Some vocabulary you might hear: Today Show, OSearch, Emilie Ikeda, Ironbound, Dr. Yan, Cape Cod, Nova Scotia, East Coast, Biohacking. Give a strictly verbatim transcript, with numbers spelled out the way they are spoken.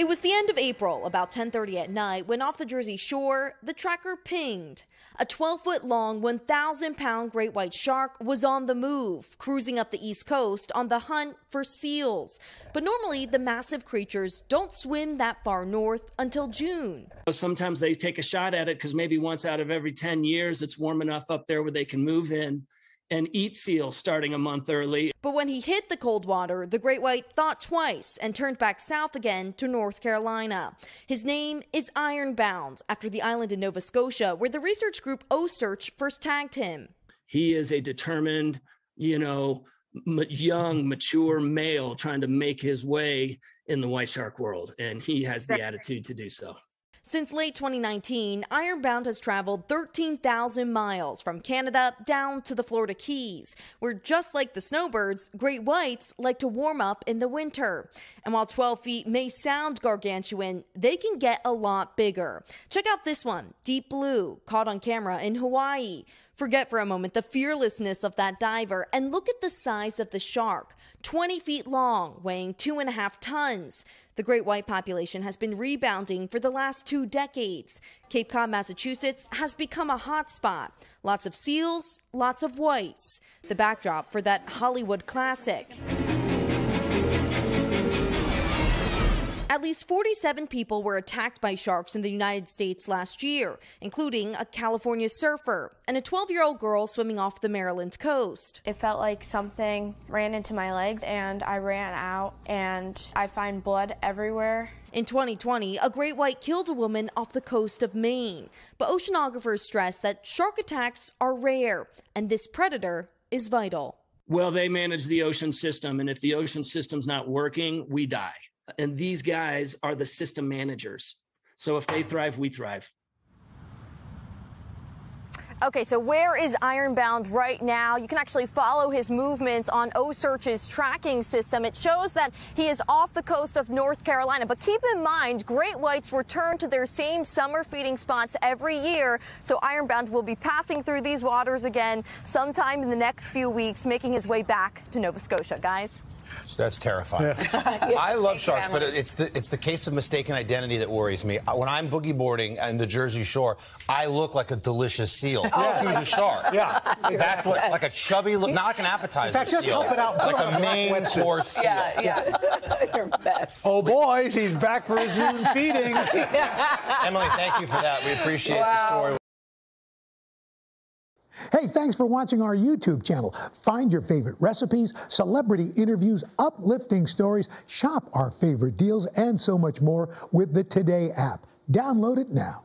It was the end of April, about ten thirty at night, when off the Jersey shore, the tracker pinged. A twelve-foot-long, one thousand pound great white shark was on the move, cruising up the East Coast on the hunt for seals. But normally, the massive creatures don't swim that far north until June. Sometimes they take a shot at it because maybe once out of every ten years, it's warm enough up there where they can move in and eat seals starting a month early. But when he hit the cold water, the great white thought twice and turned back south again to North Carolina. His name is Ironbound, after the island in Nova Scotia, where the research group OSearch first tagged him. He is a determined, you know, ma- young, mature male trying to make his way in the white shark world, and he has the attitude to do so. Since late twenty nineteen, Ironbound has traveled thirteen thousand miles from Canada down to the Florida Keys, where just like the snowbirds, great whites like to warm up in the winter. And while twelve feet may sound gargantuan, they can get a lot bigger. Check out this one, Deep Blue, caught on camera in Hawaii. Forget for a moment the fearlessness of that diver and look at the size of the shark, twenty feet long, weighing two and a half tons. The great white population has been rebounding for the last two decades. Cape Cod, Massachusetts has become a hotspot. Lots of seals, lots of whites. The backdrop for that Hollywood classic. At least forty-seven people were attacked by sharks in the United States last year, including a California surfer and a twelve-year-old girl swimming off the Maryland coast. It felt like something ran into my legs, and I ran out, and I find blood everywhere. In twenty twenty, a great white killed a woman off the coast of Maine. But oceanographers stress that shark attacks are rare, and this predator is vital. Well, they manage the ocean system, and if the ocean system's not working, we die. And these guys are the system managers. So if they thrive, we thrive. Okay, so where is Ironbound right now? You can actually follow his movements on OSearch's tracking system. It shows that he is off the coast of North Carolina. But keep in mind, great whites return to their same summer feeding spots every year. So Ironbound will be passing through these waters again sometime in the next few weeks, making his way back to Nova Scotia, guys. That's terrifying. Yeah. I love Thanks sharks, but it's the, it's the case of mistaken identity that worries me. When I'm boogie boarding on the Jersey Shore, I look like a delicious seal oh. to the shark. Yeah, exactly. That's what, like a chubby, look, not like an appetizer in fact, seal. Just help it out. Like a main course seal. Yeah, yeah. You're best. Oh, boys, he's back for his noon feeding. Emily, thank you for that. We appreciate wow. the story. Hey, thanks for watching our YouTube channel. Find your favorite recipes, celebrity interviews, uplifting stories, shop our favorite deals, and so much more with the Today app. Download it now.